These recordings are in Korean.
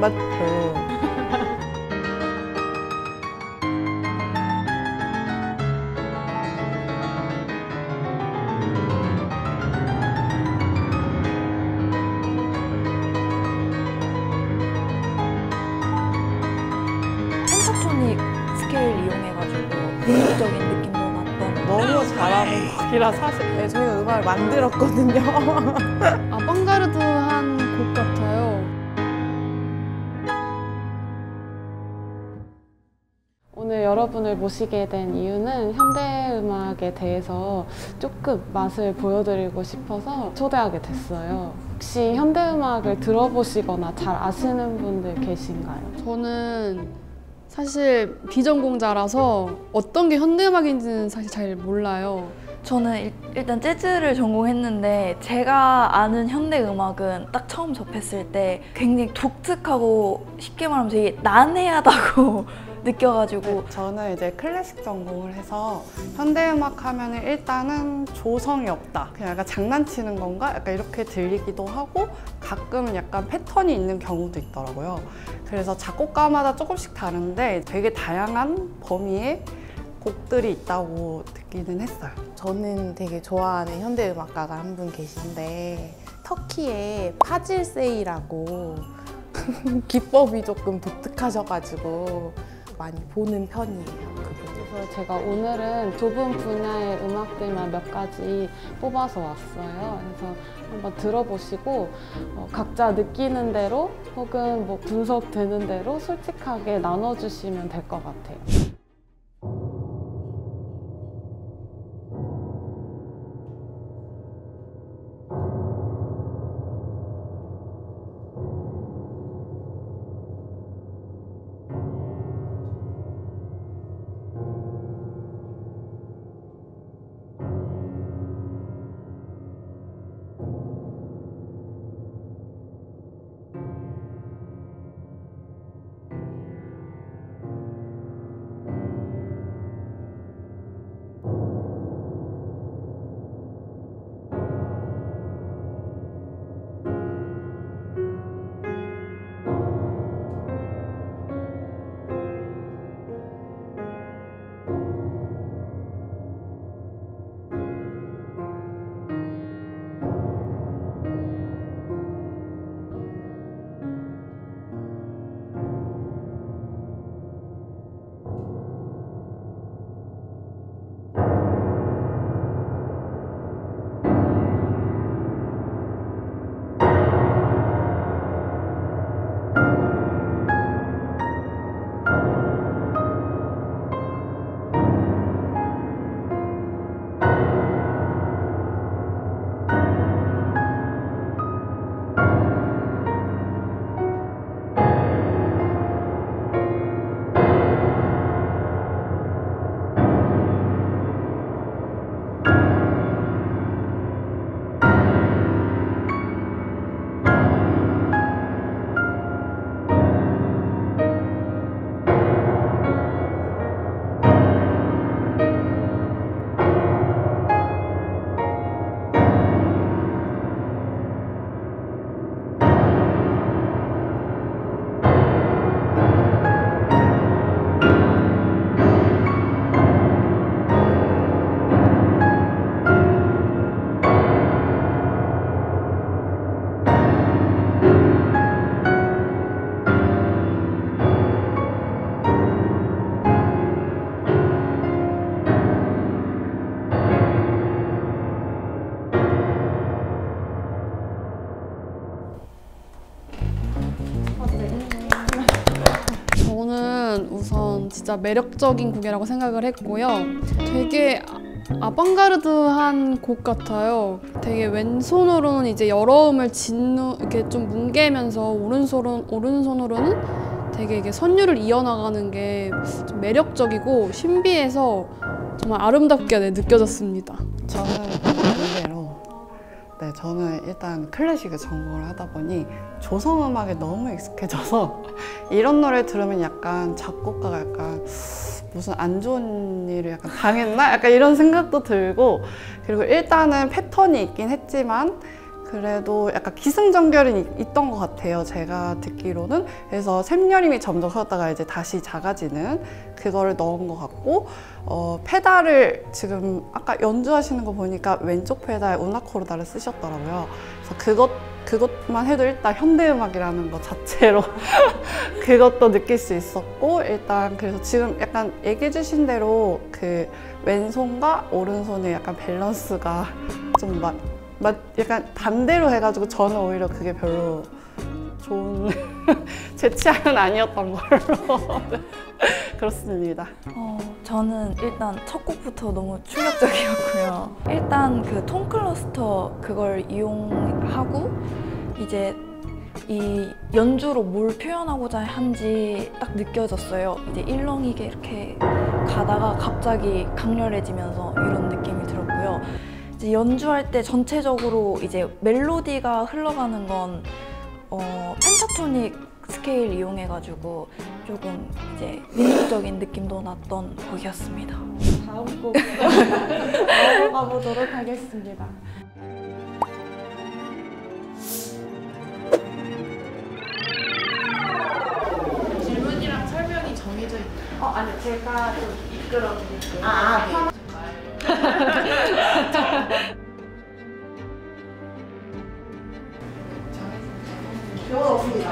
맞죠. 펜타토닉 스케일 이용해가지고 민족적인 느낌도 났던 너무 잘하는 곡이라 사실 네, 저희가 음악을 만들었거든요. 아, 빵가르도 한 곡 같아요. 오늘 여러분을 모시게 된 이유는 현대음악에 대해서 조금 맛을 보여드리고 싶어서 초대하게 됐어요. 혹시 현대음악을 들어보시거나 잘 아시는 분들 계신가요? 저는 사실 비전공자라서 어떤 게 현대음악인지는 사실 잘 몰라요. 저는 일단 재즈를 전공했는데 제가 아는 현대음악은 딱 처음 접했을 때 굉장히 독특하고 쉽게 말하면 되게 난해하다고 느껴가지고 네, 저는 이제 클래식 전공을 해서 현대음악 하면 일단은 조성이 없다, 그냥 약간 장난치는 건가? 약간 이렇게 들리기도 하고 가끔은 약간 패턴이 있는 경우도 있더라고요. 그래서 작곡가마다 조금씩 다른데 되게 다양한 범위의 곡들이 있다고 듣기는 했어요. 저는 되게 좋아하는 현대음악가가 한 분 계신데 터키의 파질세이라고 기법이 조금 독특하셔가지고 많이 보는 편이에요. 그래서 제가 오늘은 좁은 분야의 음악들만 몇 가지 뽑아서 왔어요. 그래서 한번 들어보시고 각자 느끼는 대로 혹은 뭐 분석되는 대로 솔직하게 나눠주시면 될 것 같아요. 우선 진짜 매력적인 곡이라고 생각을 했고요. 되게 아방가르드한 곡 같아요. 되게 왼손으로는 이제 여러 음을 이렇게 좀 뭉개면서 오른손으로는 되게 이게 선율을 이어나가는 게 좀 매력적이고 신비해서 정말 아름답게 네, 느껴졌습니다. 저는 반대로 네, 저는 일단 클래식을 전공을 하다 보니 조성음악에 너무 익숙해져서 이런 노래 들으면 약간 작곡가가 약간 무슨 안 좋은 일을 약간 당했나? 약간 이런 생각도 들고, 그리고 일단은 패턴이 있긴 했지만 그래도 약간 기승전결이 있던 것 같아요, 제가 듣기로는. 그래서 샘여림이 점점 커졌다가 이제 다시 작아지는 그거를 넣은 것 같고, 페달을 지금 아까 연주하시는 거 보니까 왼쪽 페달 우나코로다를 쓰셨더라고요. 그래서 그것만 해도 일단 현대음악이라는 것 자체로 그것도 느낄 수 있었고, 일단 그래서 지금 약간 얘기해 주신 대로 그 왼손과 오른손의 약간 밸런스가 좀 약간 반대로 해가지고 저는 오히려 그게 별로 좋은 제 취향은 아니었던 걸로 그렇습니다. 저는 일단 첫 곡부터 너무 충격적이었고요. 일단 그 톤 클러스터 그걸 이용하고 이제 이 연주로 뭘 표현하고자 한지 딱 느껴졌어요. 이제 일렁이게 이렇게 가다가 갑자기 강렬해지면서 이런 느낌이 들었고요. 이제 연주할 때 전체적으로 이제 멜로디가 흘러가는 건 펜타토닉 스케일 이용해가지고 조금 이제 민속적인 느낌도 났던 곡이었습니다. 다음 곡 넘어가 보도록 하겠습니다. 질문이랑 설명이 정해져 있나요? 아니요, 제가 좀 이끌어드릴게요. 네. 교훈 없습니다.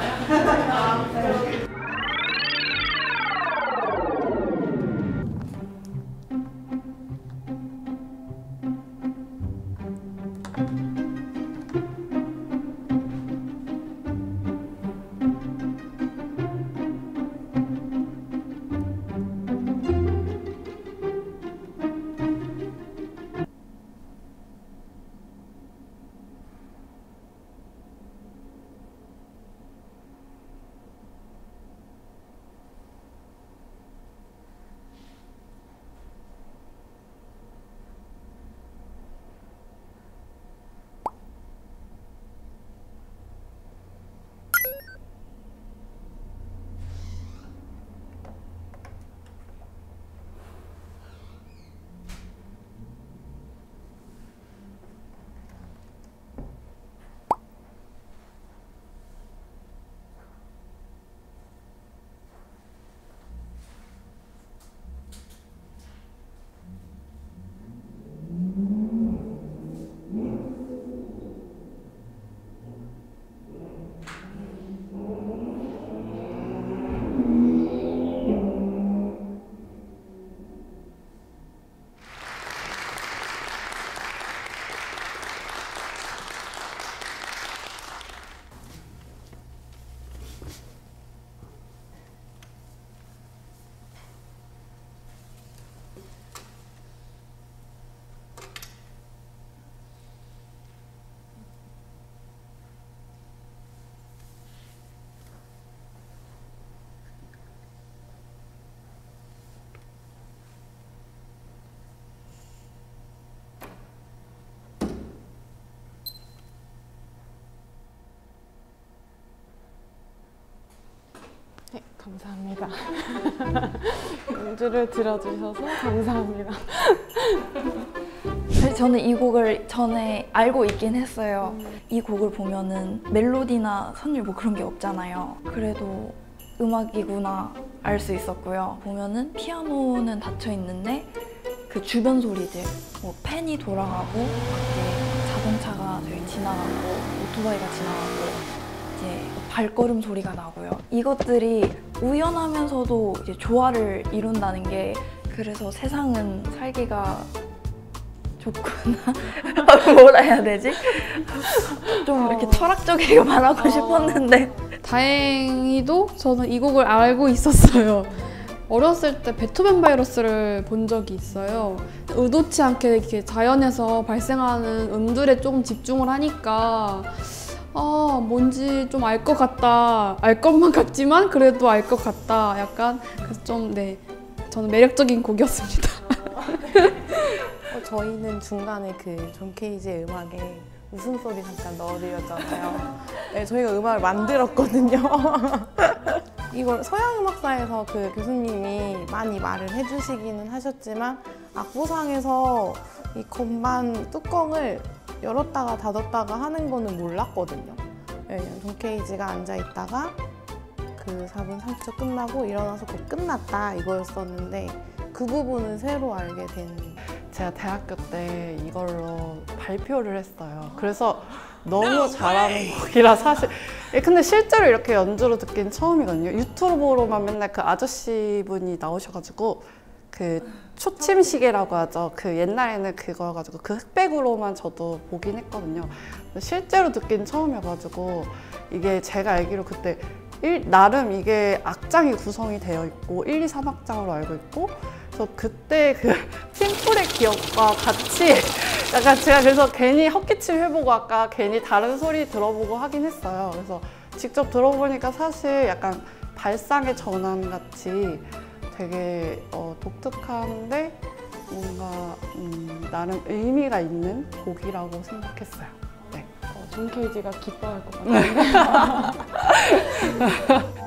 감사합니다. 연주를 들어주셔서 감사합니다. 저는 이 곡을 전에 알고 있긴 했어요. 이 곡을 보면은 멜로디나 선율 뭐 그런 게 없잖아요. 그래도 음악이구나 알 수 있었고요. 보면은 피아노는 닫혀 있는데 그 주변 소리들, 뭐 팬이 돌아가고 이제 자동차가 저희 지나가고 오토바이가 지나가고 이제 발걸음 소리가 나고요. 이것들이 우연하면서도 이제 조화를 이룬다는 게, 그래서 세상은 살기가 좋구나. 뭐라 해야 되지? 좀 이렇게 철학적이게 말하고 싶었는데. 다행히도 저는 이 곡을 알고 있었어요. 어렸을 때 베토벤 바이러스를 본 적이 있어요. 의도치 않게 이렇게 자연에서 발생하는 음들에 조금 집중을 하니까 뭔지 좀 알 것 같다. 알 것만 같지만 그래도 알 것 같다. 약간 그래서 좀 저는 매력적인 곡이었습니다. 저희는 중간에 그 존 케이지의 음악에 웃음소리 잠깐 넣어드렸잖아요. 네, 저희가 음악을 만들었거든요. 이걸 서양음악사에서 그 교수님이 많이 말을 해주시기는 하셨지만 악보상에서 이 건반 뚜껑을 열었다가 닫았다가 하는 거는 몰랐거든요. 왜냐면 돈케이지가 앉아있다가 그 4분 30초 끝나고 일어나서 곧 끝났다 이거였었는데 그 부분은 새로 알게 된. 제가 대학교 때 이걸로 발표를 했어요. 그래서 너무 잘하는 곡이라 사실 근데 실제로 이렇게 연주로 듣긴 처음이거든요. 유튜브로만 맨날 그 아저씨분이 나오셔가지고 그 초침시계라고 하죠. 그 옛날에는 그거여가지고 그 흑백으로만 저도 보긴 했거든요. 근데 실제로 듣긴 처음이어가지고 이게 제가 알기로 그때 나름 이게 악장이 구성이 되어 있고 1, 2, 3악장으로 알고 있고 그래서 그때 그 팀플의 기억과 같이 약간 제가 그래서 괜히 헛기침 해보고 아까 괜히 다른 소리 들어보고 하긴 했어요. 그래서 직접 들어보니까 사실 약간 발상의 전환 같이 되게 독특한데 뭔가 나름 의미가 있는 곡이라고 생각했어요. 네. 돈케이지가 기뻐할 것 같아요.